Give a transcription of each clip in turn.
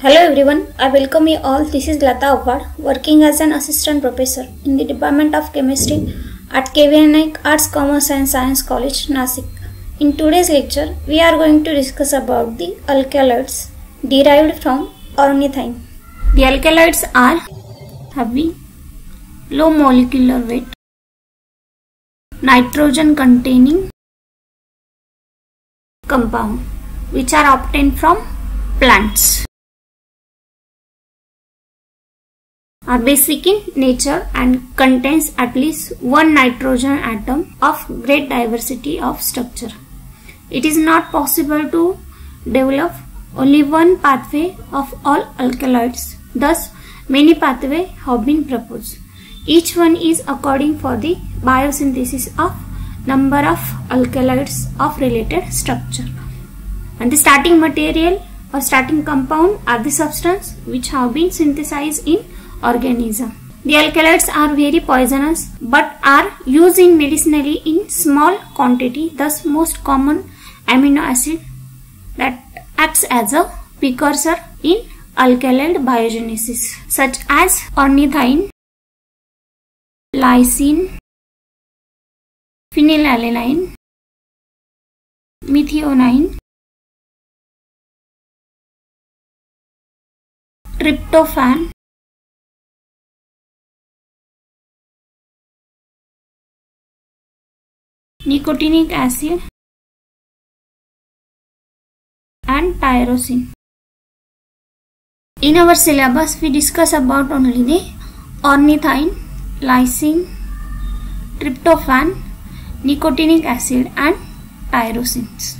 Hello everyone, I welcome you all. This is Lata Pawar, working as an assistant professor in the Department of Chemistry at KVNik Arts Commerce and Science College Nashik. In today's lecture, we are going to discuss about the alkaloids derived from ornithine. The alkaloids are heavy, low molecular weight, nitrogen containing compound, which are obtained from plants. Are basic in nature and contains at least one nitrogen atom of great diversity of structure. It is not possible to develop only one pathway of all alkaloids. Thus, many pathways have been proposed. Each one is according for the biosynthesis of number of alkaloids of related structure. And the starting material or starting compound are the substance which have been synthesized in organism. The alkaloids are very poisonous but are used in medicinally in small quantity. Thus, most common amino acid that acts as a precursor in alkaloid biogenesis, such as ornithine, lysine, phenylalanine, methionine, tryptophan, nicotinic acid and tyrosine. In our syllabus, we discuss about only the ornithine, lysine, tryptophan, nicotinic acid and tyrosines.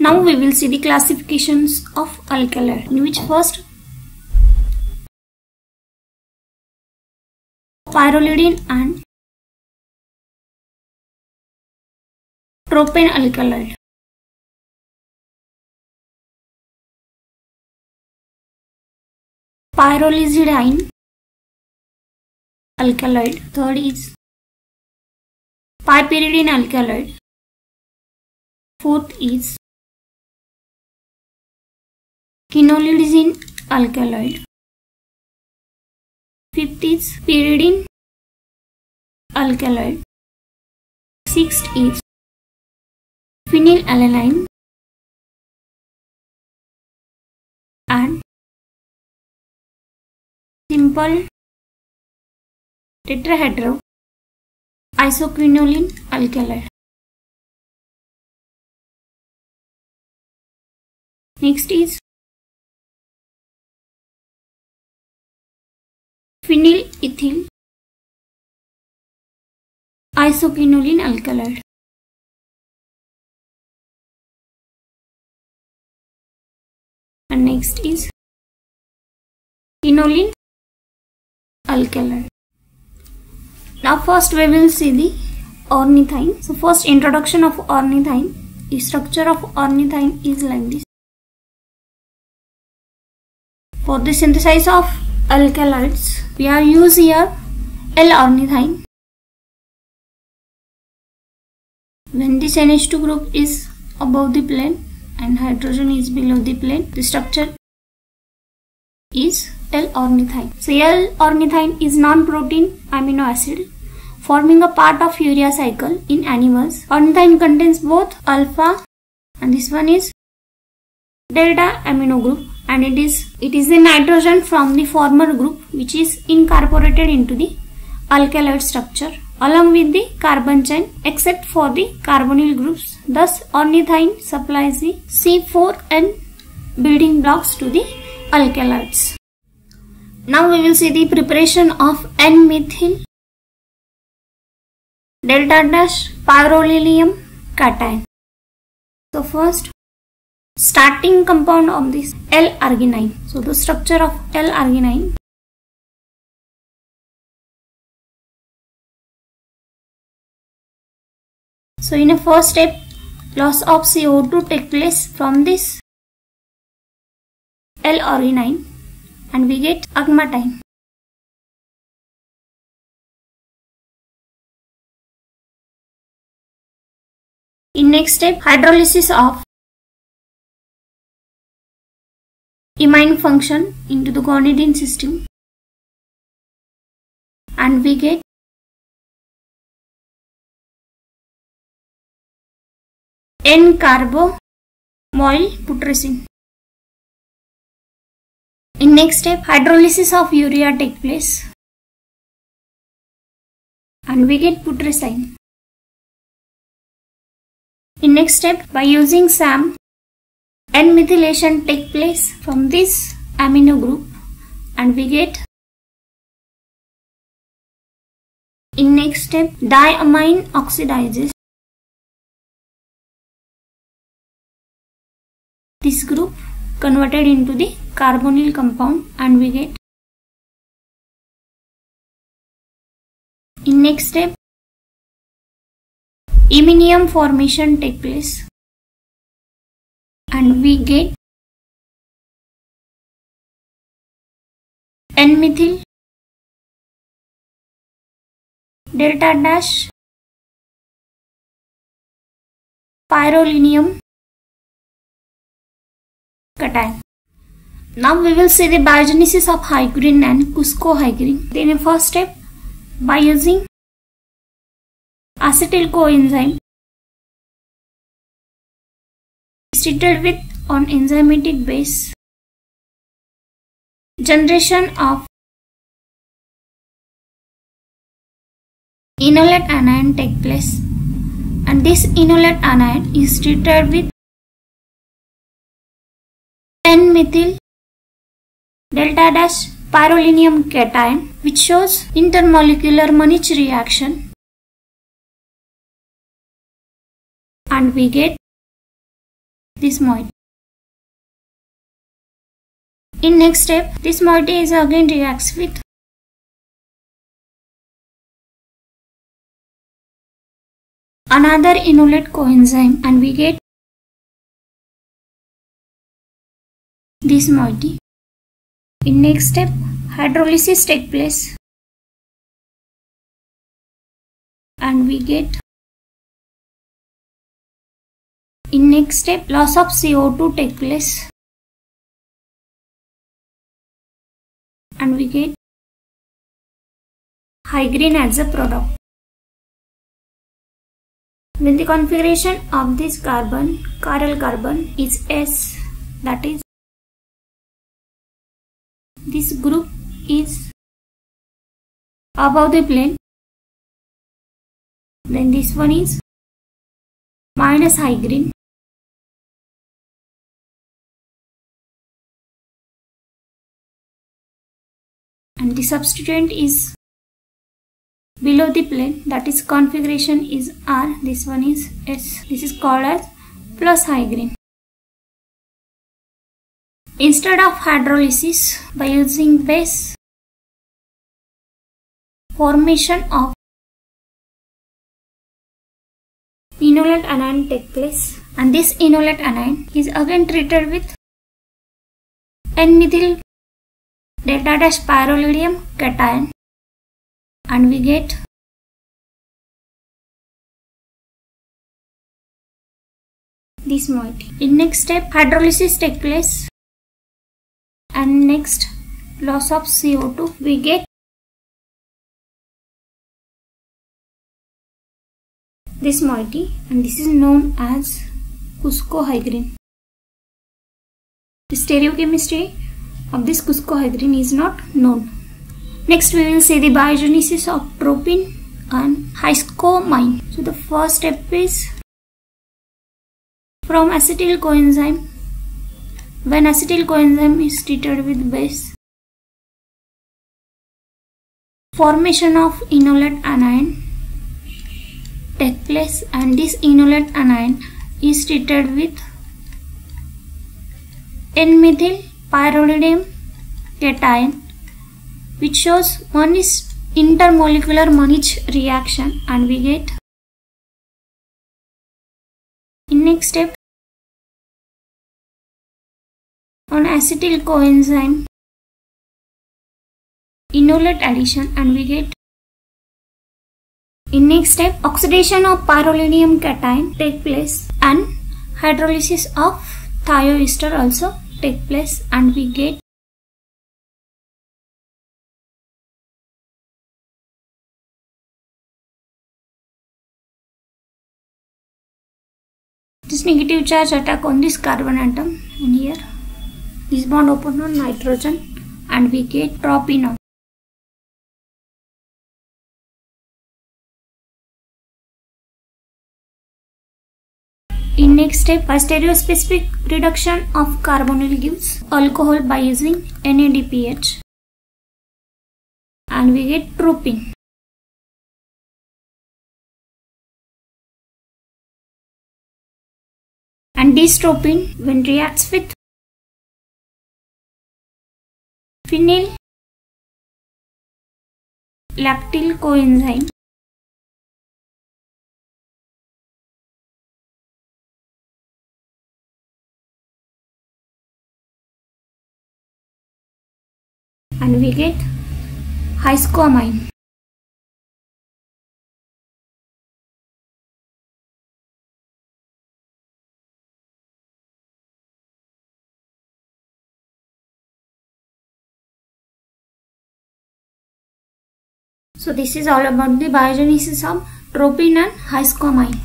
Now we will see the classifications of alkaloids, in which first pyrrolidine and tropine alkaloid. Pyrrolidizidine alkaloid. Third is piperidine alkaloid. Fourth is quinolizine alkaloid. Fifth is pyridine alkaloid. Sixth is phenylalanine and simple tetrahedro isoquinoline alkaloid. Next is phenylethyl isoquinoline alkaloid. And next is quinoline alkaloid. Now first we will see the ornithine. So first introduction of ornithine. The structure of ornithine is like this. For the synthesis of alkaloids, we are used here L-arginine. When this NH2 group is above the plane and hydrogen is below the plane, the structure is L-ornithine. So L-ornithine is non-protein amino acid forming a part of urea cycle in animals. Ornithine contains both alpha and this one is delta amino group, and it is the nitrogen from the former group which is incorporated into the alkaloid structure along with the carbon chain except for the carbonyl groups. Thus, ornithine supplies the C4N building blocks to the alkaloids. Now we will see the preparation of N-methyl delta dash pyrrolinium cation. So first, starting compound of this L-arginine. So the structure of L-arginine. So in a first step, loss of CO2 takes place from this L-arginine and we get agmatine. In next step, hydrolysis of imine function into the guanidine system, and we get N-carbamoyl putrescine. In next step, hydrolysis of urea takes place and we get putrescine. In next step, by using SAM, N-methylation takes place from this amino group and we get, in next step, diamine oxidizes this group converted into the carbonyl compound and we get, in next step, iminium formation takes place and we get N-methyl delta dash pyrrolinium cation. Now we will see the biogenesis of hygrine and cuscohygrine. Then in first step, by using acetyl coenzyme treated with an enzymatic base, generation of enolate anion takes place, and this enolate anion is treated with N-methyl delta dash pyrrolinium cation, which shows intermolecular Mannich reaction, and we get this moiety. In next step, this moiety is again reacts with another enolate coenzyme and we get this moiety. In next step, hydrolysis takes place and we get, in next step, loss of CO2 takes place and we get hygrine as a product. Then the configuration of this carbon, chiral carbon, is S, that is, this group is above the plane, then this one is minus hygrine, and the substituent is below the plane, that is configuration is R, this one is S. This is called as plus hygrine. Instead of hydrolysis, by using base formation of enolate anion takes place, and this enolate anion is again treated with N-methyl delta dash pyrrolidine cation and we get this moiety. In next step, hydrolysis takes place, and next, loss of CO2, we get this moiety, and this is known as cuscohygrine. The stereochemistry of this cuscohygrine is not known. Next, we will see the biogenesis of tropine and hygrine. So the first step is from acetyl coenzyme. When acetyl coenzyme is treated with base, formation of enolate anion takes place, and this enolate anion is treated with N-methyl pyrrolidine cation, which shows one is intermolecular Mannich reaction, and we get, in next step, on acetyl coenzyme enolate addition and we get, in next step, oxidation of pyrrolinium cation take place and hydrolysis of thioester also take place and we get this negative charge attack on this carbon atom, and here this bond open on nitrogen and we get tropinone. In next step, a stereospecific reduction of carbonyl gives alcohol by using NADPH and we get tropine. And this tropine when reacts with phenylalanine coenzyme and we get hyscoamine. So this is all about the biogenesis of tropine and hyscoamine.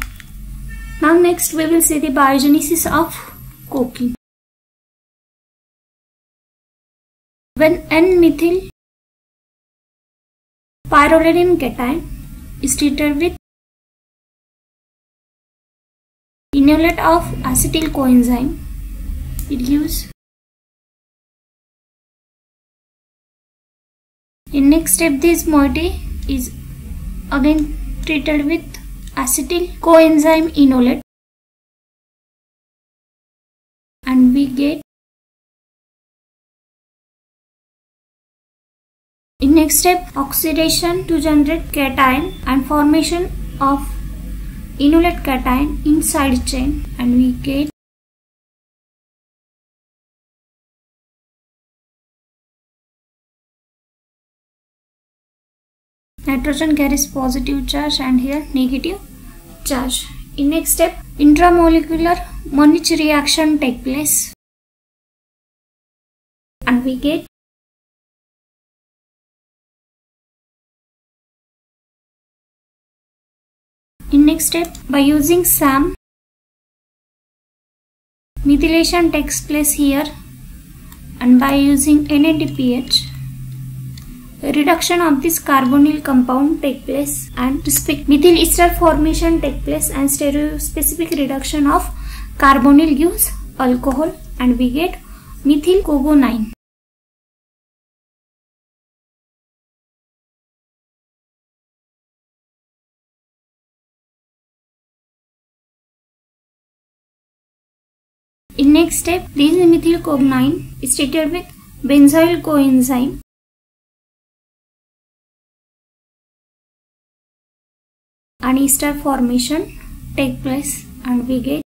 Now next we will see the biogenesis of cocaine. When N-methyl pyrrolidine cation is treated with enolate of acetyl coenzyme, it gives. In next step, this moiety is again treated with acetyl coenzyme enolate and we get. In next step, oxidation to generate cation and formation of enolate cation inside chain and we get. Nitrogen carries positive charge and here negative charge. In next step, intramolecular Mannich reaction take place and we get in next step by using SAM methylation takes place here and by using NADPH reduction of this carbonyl compound take place and methyl ester formation take place and stereospecific reduction of carbonyl gives alcohol and we get methyllecgonine. In next step, this methyllecgonine is treated with benzyl coenzyme and ester formation take place and we get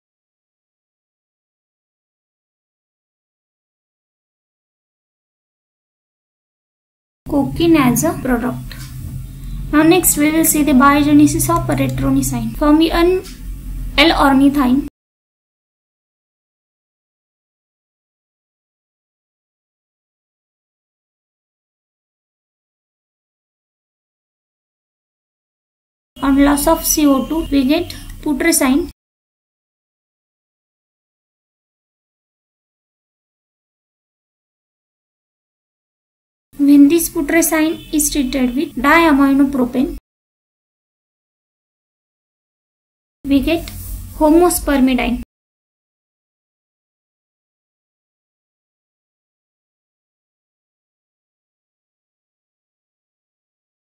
cocaine as a product. Now next we will see the biogenesis of retronisine from an L-arginine. On loss of CO2, we get putrescine. When this putrescine is treated with diaminopropane, we get homospermidine.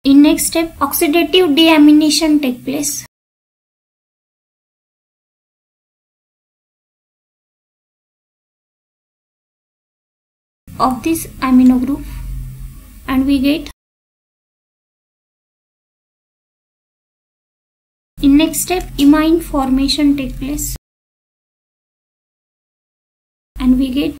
In next step, oxidative deamination take place of this amino group and we get. In next step, imine formation take place and we get.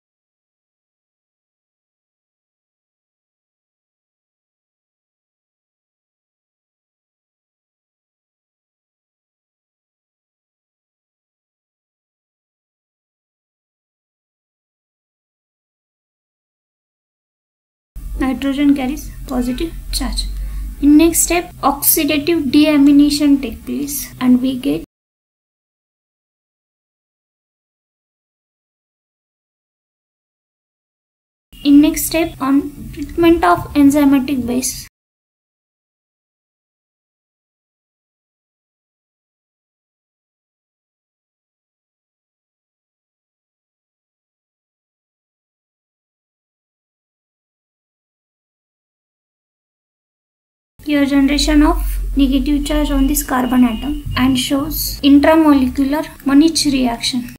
hydrogen carries positive charge. In next step, oxidative deamination takes place and we get in next step on treatment of enzymatic base. Here generation of negative charge on this carbon atom and shows intramolecular Mannich reaction.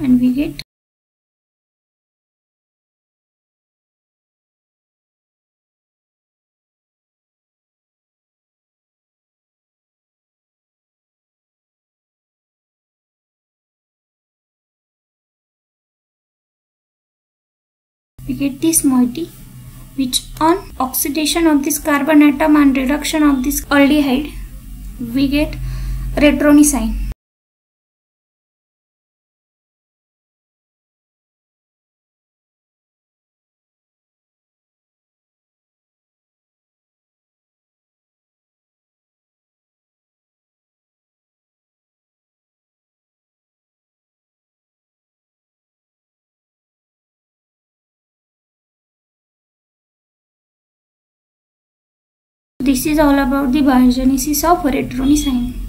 And we get this moiety, which on oxidation of this carbon atom and reduction of this aldehyde we get retronisine. This is all about the biogenesis of retronisine.